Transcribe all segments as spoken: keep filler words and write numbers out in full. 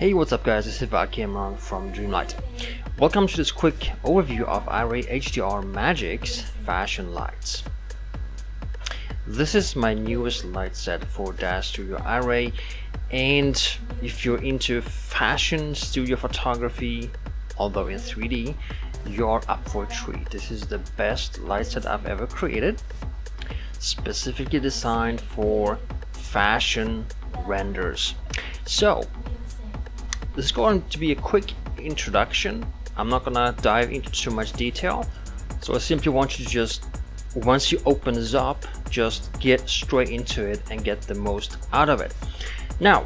Hey, what's up guys, it's Iva Akimron from Dreamlight. Welcome to this quick overview of Iray H D R Magix Fashion Lights. This is my newest light set for D A Z Studio Iray, and if you're into fashion studio photography, although in three D, you're up for a treat. This is the best light set I've ever created, specifically designed for fashion renders. So this is going to be a quick introduction. I'm not gonna dive into too much detail, so I simply want you to just, once you open this up, just get straight into it and get the most out of it. Now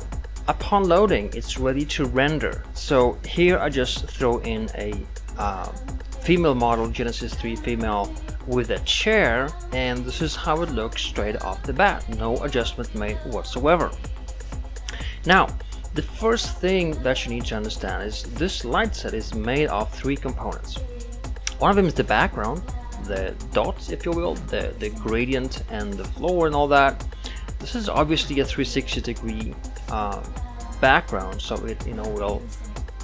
upon loading, it's ready to render. So here I just throw in a uh, female model, Genesis three female, with a chair, and this is how it looks straight off the bat. No adjustment made whatsoever. Now the first thing that you need to understand is this light set is made of three components. One of them is the background, the dots if you will, the, the gradient and the floor and all that. This is obviously a three sixty degree uh, background, so it you know will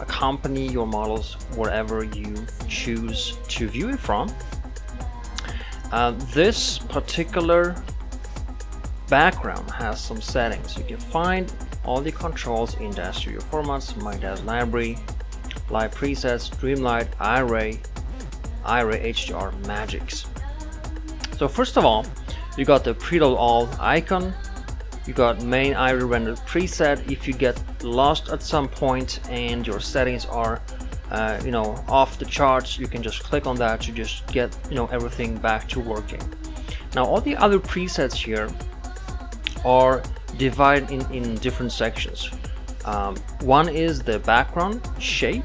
accompany your models wherever you choose to view it from. Uh, this particular background has some settings. You can find all the controls in D A Z Studio formats, my D A Z library, live presets, Dreamlight, Iray, Iray H D R Magix. So first of all, you got the preload all icon, you got main Iray rendered preset. If you get lost at some point and your settings are uh, you know off the charts, you can just click on that to just get you know everything back to working. Now all the other presets here are divided in, in different sections. Um, one is the background shape,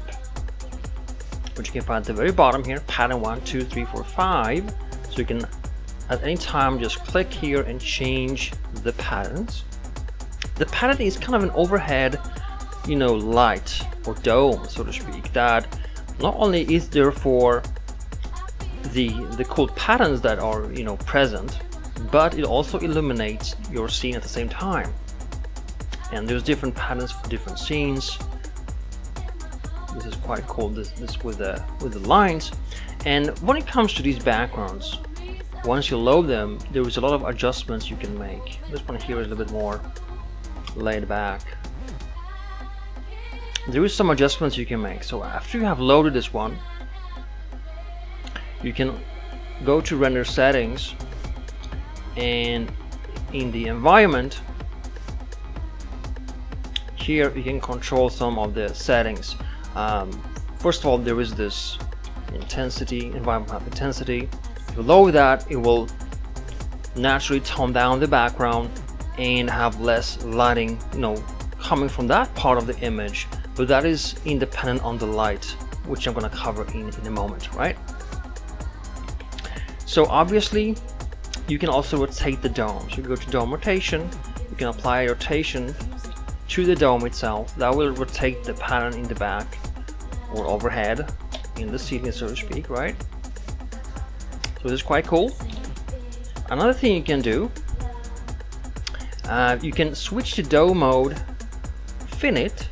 which you can find at the very bottom here, pattern one, two, three, four, five. So you can at any time just click here and change the patterns. The pattern is kind of an overhead, you know, light or dome, so to speak, that not only is there for the the cool patterns that are you know present, but it also illuminates your scene at the same time. And there's different patterns for different scenes. This is quite cool, this, this with the with the lines. And when it comes to these backgrounds, once you load them, there is a lot of adjustments you can make. This one here is a little bit more laid back. There is some adjustments you can make. So after you have loaded this one, you can go to render settings, and in the environment here you can control some of the settings. Um, first of all, there is this intensity, environment map intensity. If you lower that, it will naturally tone down the background and have less lighting you know coming from that part of the image, but that is independent on the light, which I'm going to cover in, in a moment, right? So obviously you can also rotate the dome. So you go to dome rotation, you can apply a rotation to the dome itself. That will rotate the pattern in the back or overhead in the ceiling, so to speak, right? So this is quite cool. Another thing you can do, uh, you can switch to dome mode, fin it,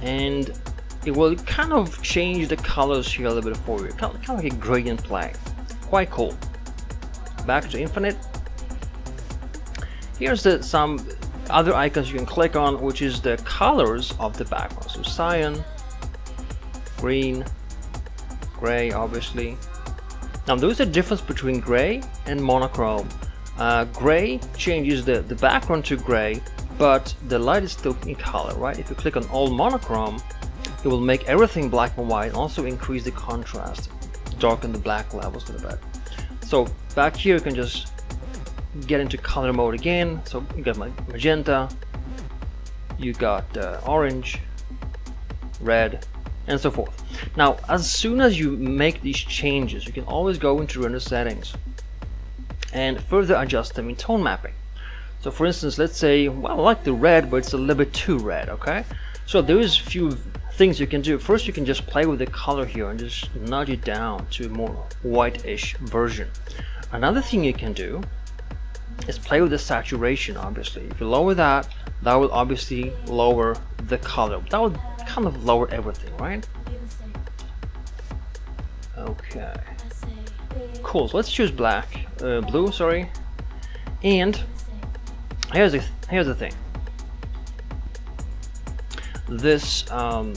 and it will kind of change the colors here a little bit for you. Kind of, kind of like a gradient play. Quite cool. Back to infinite. Here's the, some other icons you can click on, which is the colors of the background. So cyan, green, gray, obviously. Now there is a difference between gray and monochrome. Uh, gray changes the, the background to gray, but the light is still in color, right? If you click on all monochrome, it will make everything black and white, and also increase the contrast, darken the black levels a little bit. So back here you can just get into color mode again. So you got magenta, you got uh, orange, red, and so forth. Now as soon as you make these changes, you can always go into render settings and further adjust them in tone mapping. So for instance, let's say, well, I like the red, but it's a little bit too red, okay? So there is a few things you can do. First, you can just play with the color here and just nudge it down to a more whitish version. Another thing you can do is play with the saturation. Obviously, if you lower that, that will obviously lower the color. That would kind of lower everything, right? Okay, cool. So let's choose black, uh, blue, sorry. And here's the here's the thing. This, um,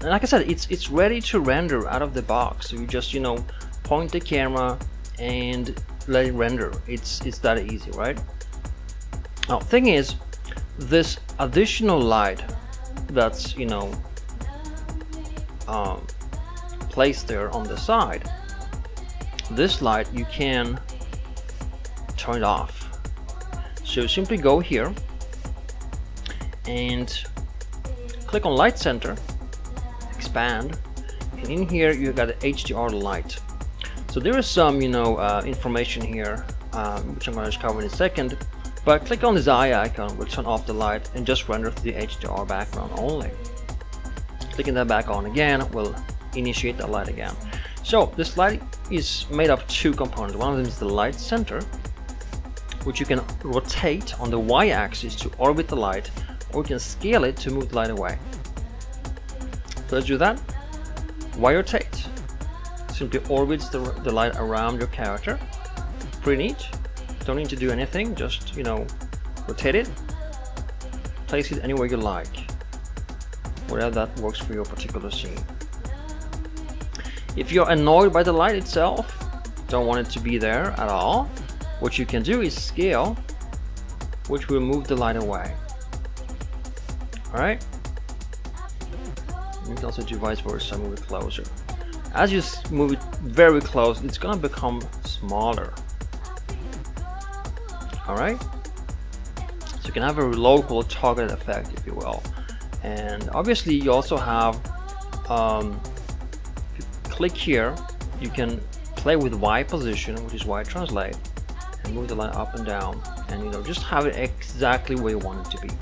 and like I said, it's it's ready to render out of the box. So you just you know point the camera and let it render. It's it's that easy, right? Now, thing is, this additional light that's you know um, placed there on the side, this light you can turn it off. So simply go here and click on light center, expand, and in here you got the H D R light. So there is some, you know, uh, information here, um, which I'm going to cover in a second. But click on this eye icon, will turn off the light and just render the H D R background only. Clicking that back on again will initiate that light again. So this light is made of two components. One of them is the light center, which you can rotate on the y-axis to orbit the light, or you can scale it to move the light away. So let's do that. Y rotate. Simply orbits the, the light around your character. Pretty neat. Don't need to do anything, just you know rotate it, place it anywhere you like, wherever that works for your particular scene. If you're annoyed by the light itself, don't want it to be there at all, what you can do is scale, which will move the light away. All right, you can also do vice versa, move it closer. As you move it very close, it's gonna become smaller. All right, so you can have a local target effect, if you will. And obviously you also have, um, if you click here, you can play with Y position, which is Y translate, and move the line up and down, and you know just have it exactly where you want it to be.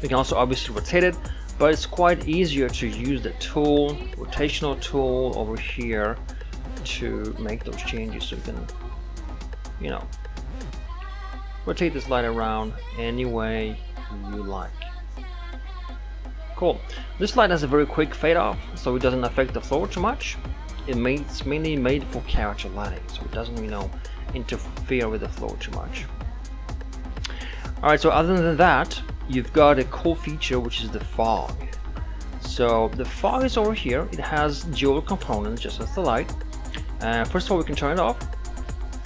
You can also obviously rotate it, but it's quite easier to use the tool, rotational tool over here, to make those changes. So you can, you know, rotate this light around any way you like. Cool. This light has a very quick fade off, so it doesn't affect the floor too much. It made, it's mainly made for character lighting, so it doesn't, you know, interfere with the floor too much. All right. So other than that, you've got a cool feature, which is the fog. So the fog is over here. It has dual components, just as the light. Uh, first of all, we can turn it off.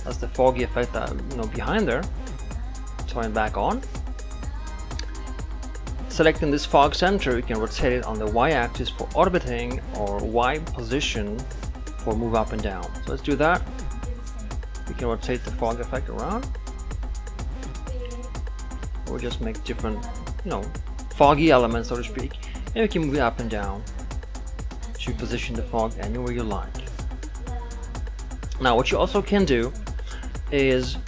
That's the foggy effect that you know behind there. Turn back on. Selecting this fog center, you can rotate it on the y-axis for orbiting, or y position for move up and down. So let's do that. We can rotate the fog effect around, or just make different, you know, foggy elements, so to speak, and you can move it up and down to position the fog anywhere you like. Now, what you also can do is,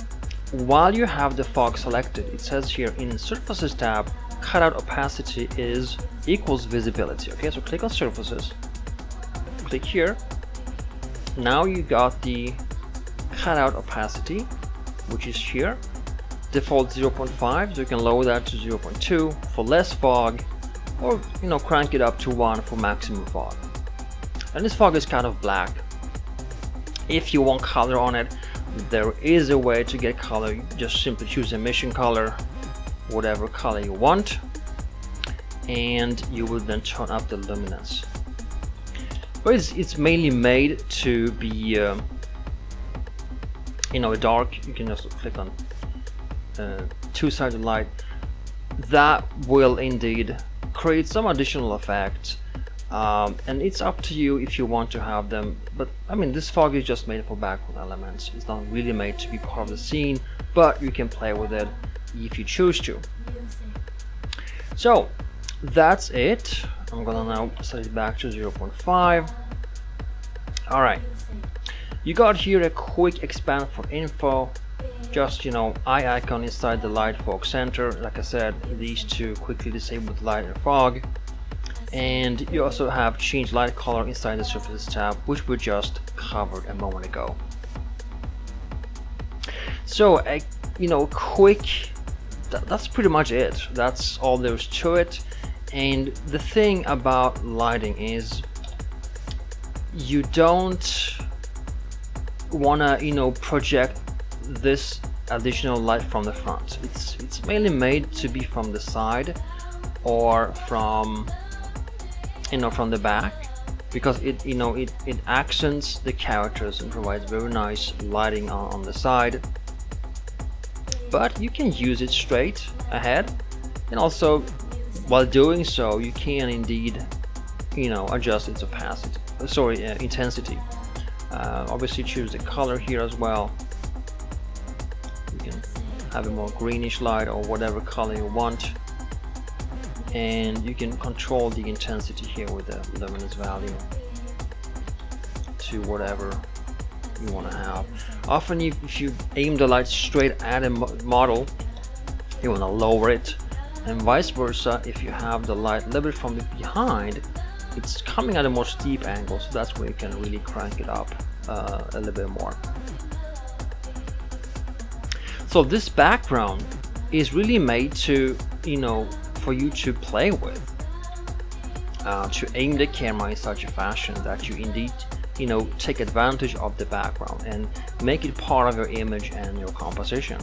while you have the fog selected, it says here in surfaces tab, cutout opacity is equals visibility. Okay, so click on surfaces, click here. Now you got the cutout opacity, which is here, default zero point five, so you can lower that to zero point two for less fog, or you know crank it up to one for maximum fog. And this fog is kind of black. If you want color on it, there is a way to get color. You just simply choose emission color, whatever color you want, and you will then turn up the luminance. But it's, it's mainly made to be uh, you know dark. You can just click on uh, two-sided light. That will indeed create some additional effects, um, and it's up to you if you want to have them. But I mean, this fog is just made for background elements. It's not really made to be part of the scene, but you can play with it if you choose to. So that's it. I'm gonna now set it back to zero point five. All right, you got here a quick expand for info, just you know eye icon inside the light fog center. Like I said, these two quickly disable the light and fog. And you also have change light color inside the surfaces tab, which we just covered a moment ago. So a you know, quick. Th that's pretty much it. That's all there is to it. And the thing about lighting is you don't want to, you know, project this additional light from the front. It's, it's mainly made to be from the side or from, you know, from the back, because it, you know, it, it accents the characters and provides very nice lighting on, on the side. But you can use it straight ahead, and also while doing so you can indeed, you know, adjust its opacity, sorry, uh, intensity. Uh, obviously choose the color here as well. You can have a more greenish light or whatever color you want, and you can control the intensity here with the luminance value to whatever you want to have. Often if you aim the light straight at a model, you want to lower it, and vice versa. If you have the light a little bit from the behind, it's coming at a more steep angle, so that's where you can really crank it up uh, a little bit more. So this background is really made to, you know, for you to play with, uh, to aim the camera in such a fashion that you indeed, you know, take advantage of the background and make it part of your image and your composition.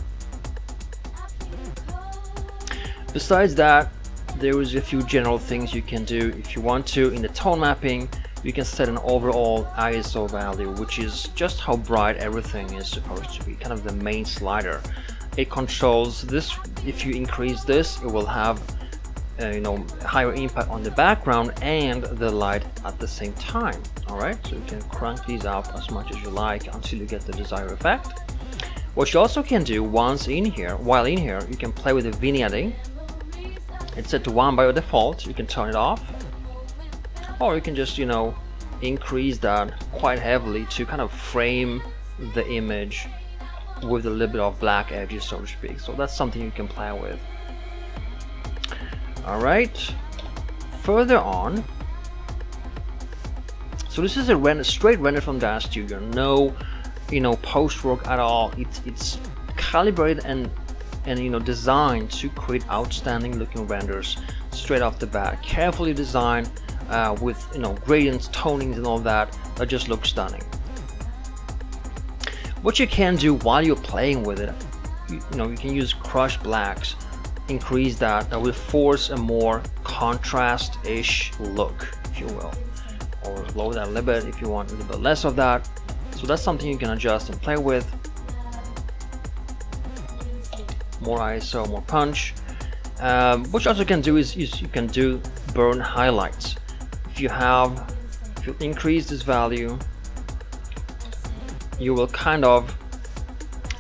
Besides that, there is a few general things you can do if you want to. In the tone mapping, you can set an overall I S O value, which is just how bright everything is supposed to be, kind of the main slider. It controls this. If you increase this, it will have uh, you know, higher impact on the background and the light at the same time. All right, so you can crank these up as much as you like until you get the desired effect. What you also can do once in here, while in here, you can play with the vignetting. It's set to one by default. You can turn it off, or you can just, you know, increase that quite heavily to kind of frame the image with a little bit of black edges, so to speak. So that's something you can play with. All right, further on. So this is a render, straight render from DAZ Studio. No, you know, post work at all. It's it's calibrated and. and you know, designed to create outstanding looking renders straight off the bat, carefully designed uh, with, you know, gradients, tonings and all that that just look stunning. What you can do while you're playing with it, you, you know, you can use crush blacks, increase that, that will force a more contrast-ish look, if you will, or lower that a little bit if you want a little bit less of that. So that's something you can adjust and play with. More I S O, more punch. Um, what you also can do is, is you can do burn highlights. If you have, if you increase this value, you will kind of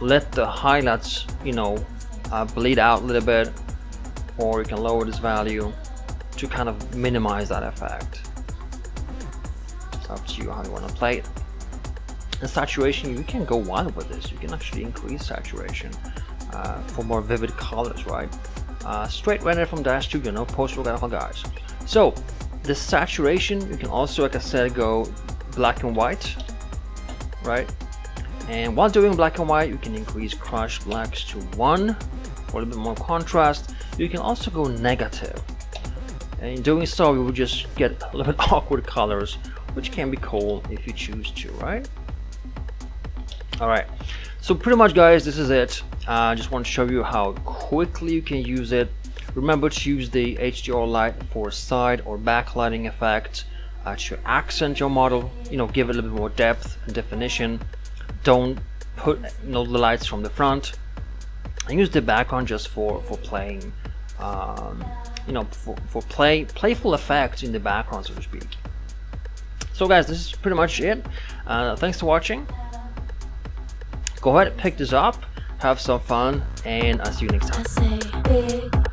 let the highlights, you know, uh, bleed out a little bit, or you can lower this value to kind of minimize that effect. It's up to you how you want to play it. And saturation, you can go wild with this. You can actually increase saturation. Uh, for more vivid colors, right? Uh, straight render from DAZ Studio, no post-work at all, guys. So the saturation, you can also, like I said, go black and white, right? And while doing black and white, you can increase crush blacks to one for a little bit more contrast. You can also go negative, and in doing so, you will just get a little bit awkward colors, which can be cool if you choose to, right? All right. So pretty much, guys, this is it. I uh, just want to show you how quickly you can use it. Remember to use the H D R light for side or backlighting effect uh, to accent your model, you know, give it a little bit more depth and definition. Don't put, you know, the lights from the front, and use the background just for for playing, um, you know, for, for play playful effects in the background, so to speak. So guys, this is pretty much it. Uh, thanks for watching. Go ahead and pick this up, have some fun, and I'll see you next time.